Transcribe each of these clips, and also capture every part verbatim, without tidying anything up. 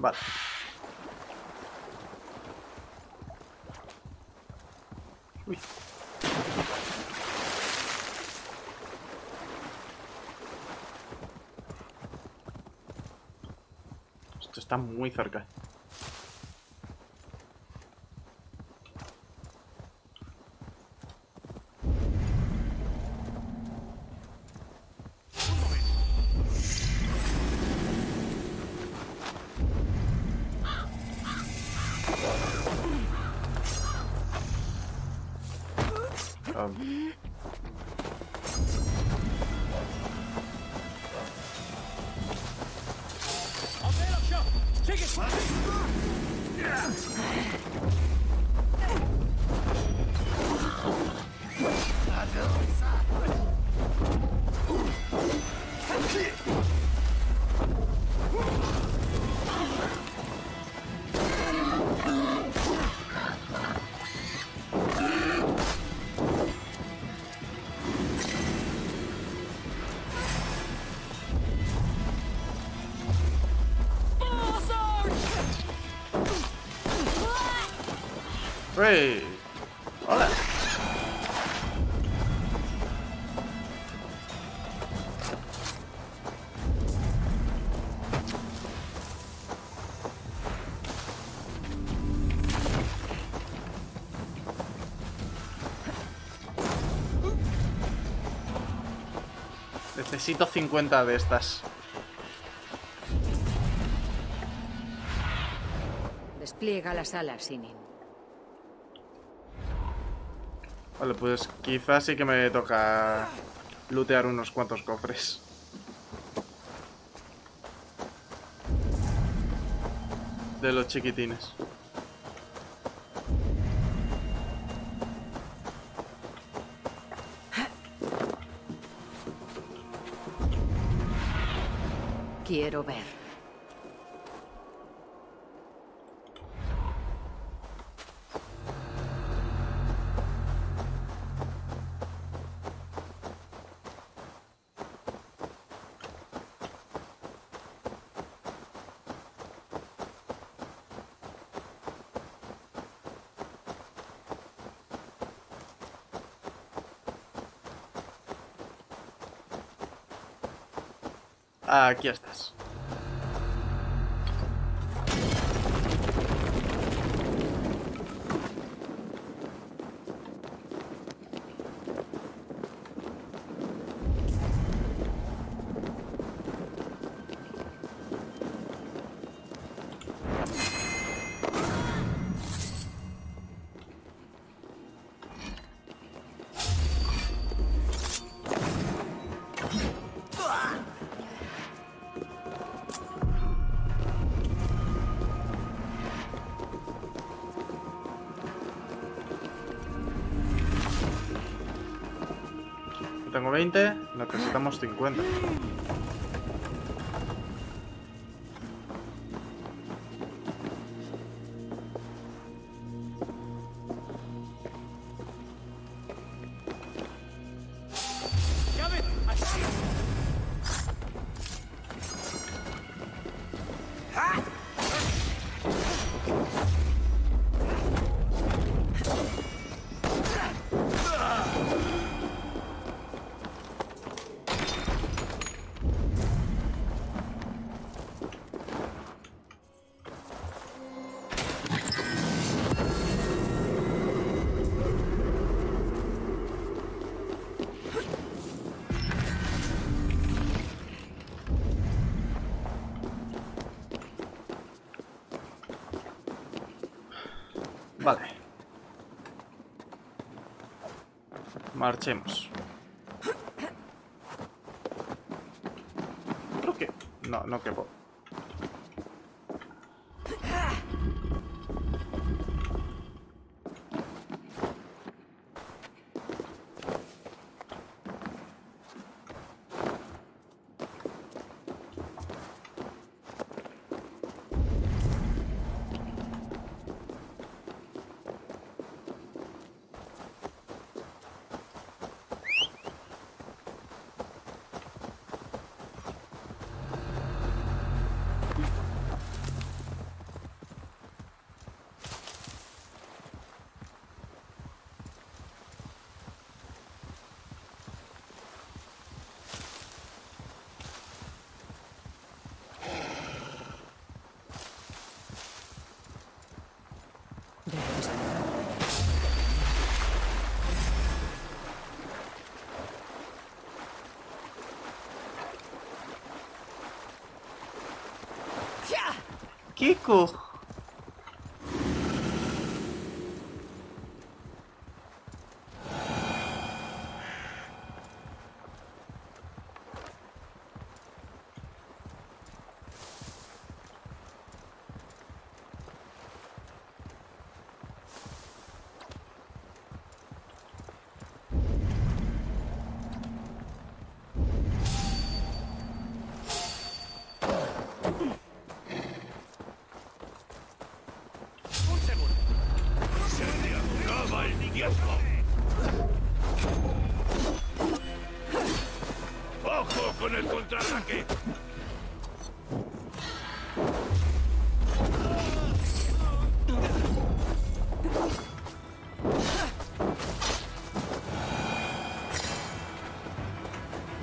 Vale. Uy. Esto está muy cerca. Hey. Hola. Necesito cincuenta de estas. Despliega las alas, Inin. Vale, pues quizás sí que me toca lootear unos cuantos cofres. De los chiquitines. Quiero ver. Aquí estás. Tengo veinte, necesitamos cincuenta. Vale. Marchemos. Creo que... No, no quepo. Kiko.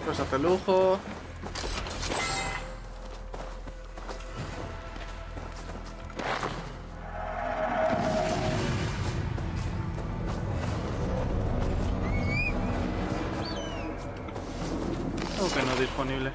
Rosa pelujo. Creo que no disponible.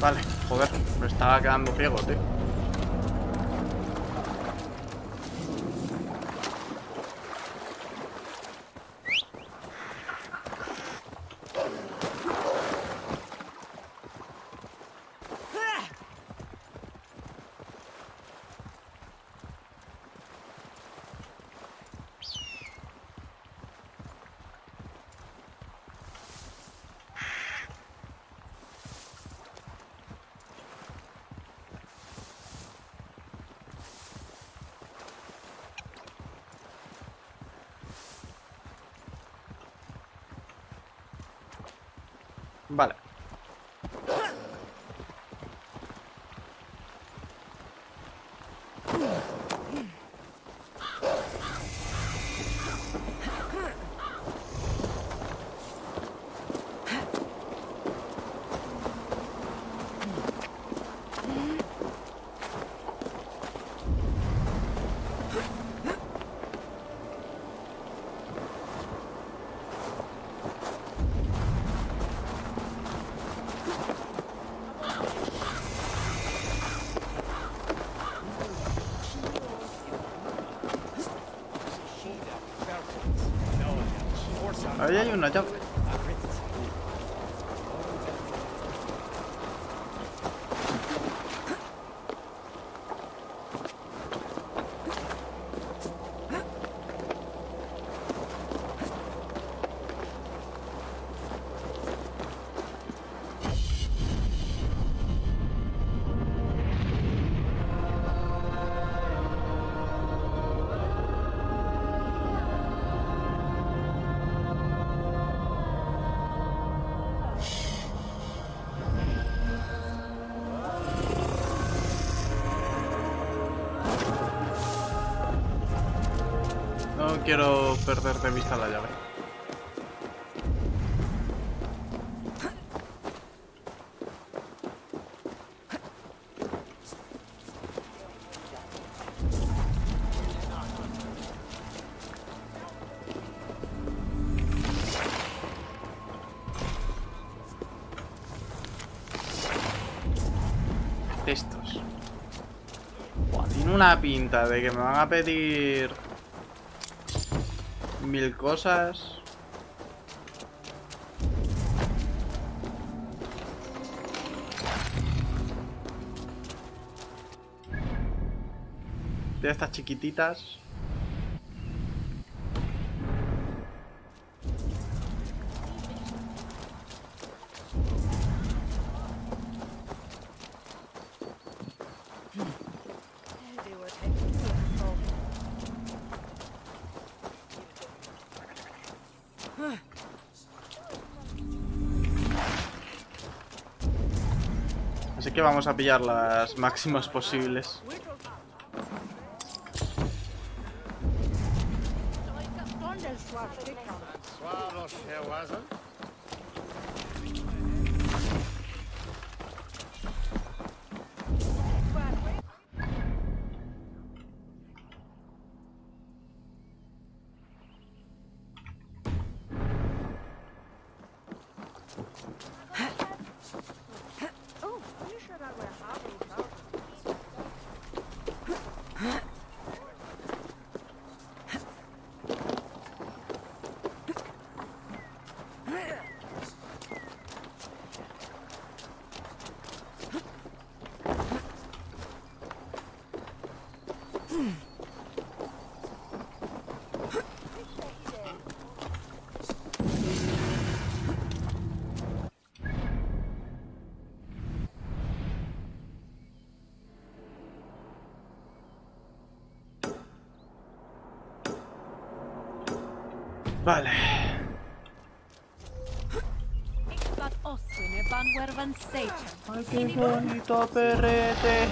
Vale, joder, me estaba quedando ciego, tío. Vale. Ahí hay una llave. No quiero perder de vista la llave. Estos. Buah, tiene una pinta de que me van a pedir mil cosas. De estas chiquititas. Así que vamos a pillar las máximas posibles. Vale. Ay, qué bonito perrete.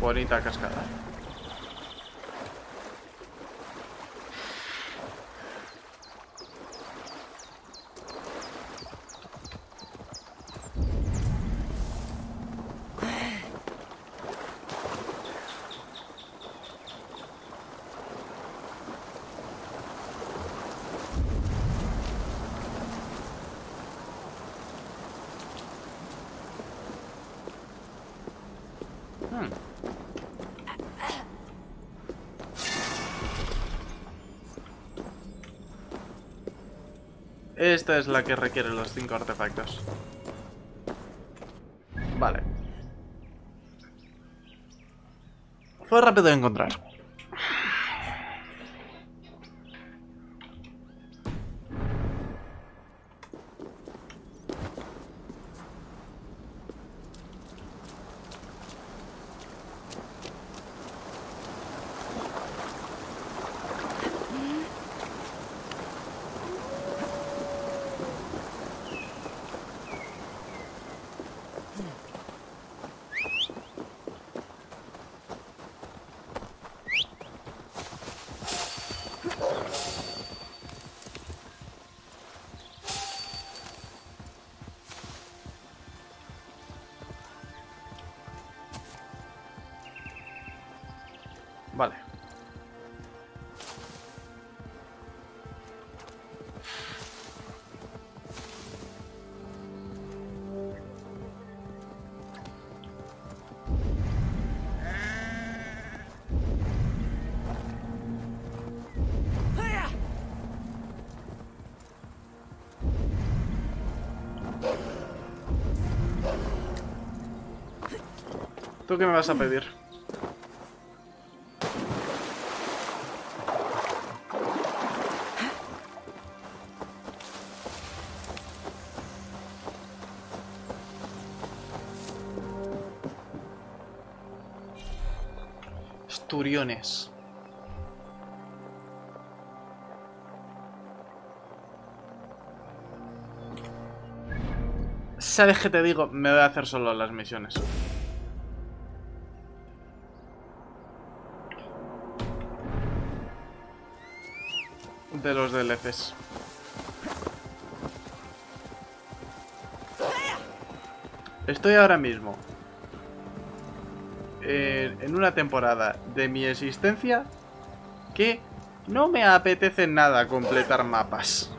Bonita cascada. Hmm. Esta es la que requiere los cinco artefactos. Vale. Fue rápido de encontrar. Vale. ¿Tú qué me vas a pedir? Turiones. ¿Sabes qué te digo? Me voy a hacer solo las misiones. De los D L Cs. Estoy ahora mismo en una temporada de mi existencia que no me apetece nada completar mapas.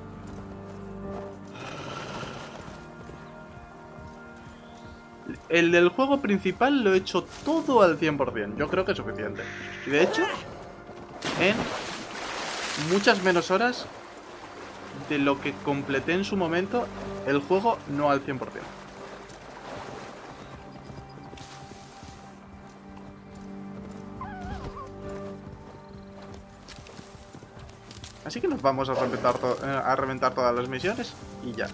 El del juego principal lo he hecho todo al cien por cien. Yo creo que es suficiente. Y de hecho, en muchas menos horas de lo que completé en su momento el juego, no al cien por cien. Así que nos vamos a reventar, to a reventar todas las misiones y ya.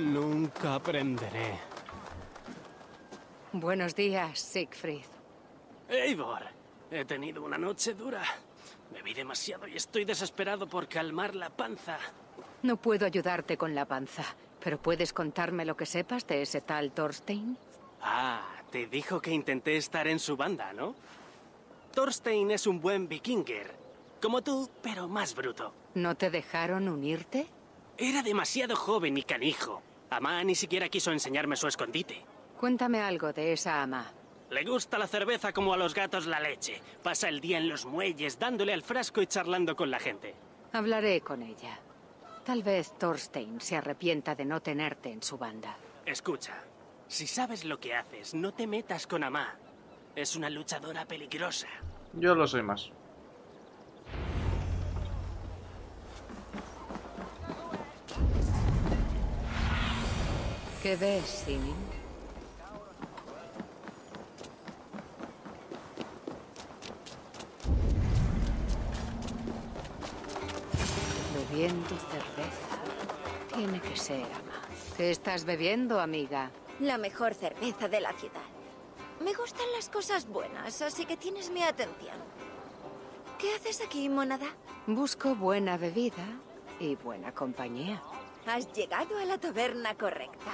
Nunca aprenderé. Buenos días, Siegfried. Eivor, he tenido una noche dura. Bebí demasiado y estoy desesperado por calmar la panza. No puedo ayudarte con la panza, pero ¿puedes contarme lo que sepas de ese tal Thorstein? Ah, te dijo que intenté estar en su banda, ¿no? Thorstein es un buen vikinger, como tú, pero más bruto. ¿No te dejaron unirte? Era demasiado joven y canijo. Ama ni siquiera quiso enseñarme su escondite. Cuéntame algo de esa Ama. Le gusta la cerveza como a los gatos la leche. Pasa el día en los muelles dándole al frasco y charlando con la gente. Hablaré con ella. Tal vez Thorstein se arrepienta de no tenerte en su banda. Escucha, si sabes lo que haces, no te metas con Ama. Es una luchadora peligrosa. Yo lo soy más. ¿Qué ves, Simín? Bebiendo cerveza. Tiene que ser, Ama. ¿Qué estás bebiendo, amiga? La mejor cerveza de la ciudad. Me gustan las cosas buenas, así que tienes mi atención. ¿Qué haces aquí, monada? Busco buena bebida y buena compañía. Has llegado a la taberna correcta.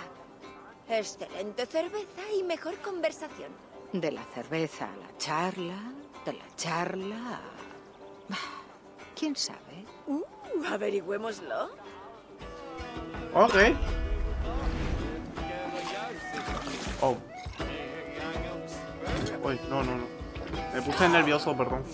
Excelente cerveza y mejor conversación. De la cerveza a la charla, de la charla a... ¿Quién sabe? Uh, averigüémoslo. Ok. Oh. Uy, no, no, no. Me puse nervioso, perdón.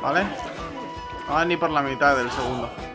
Vale, no va ni por la mitad del segundo.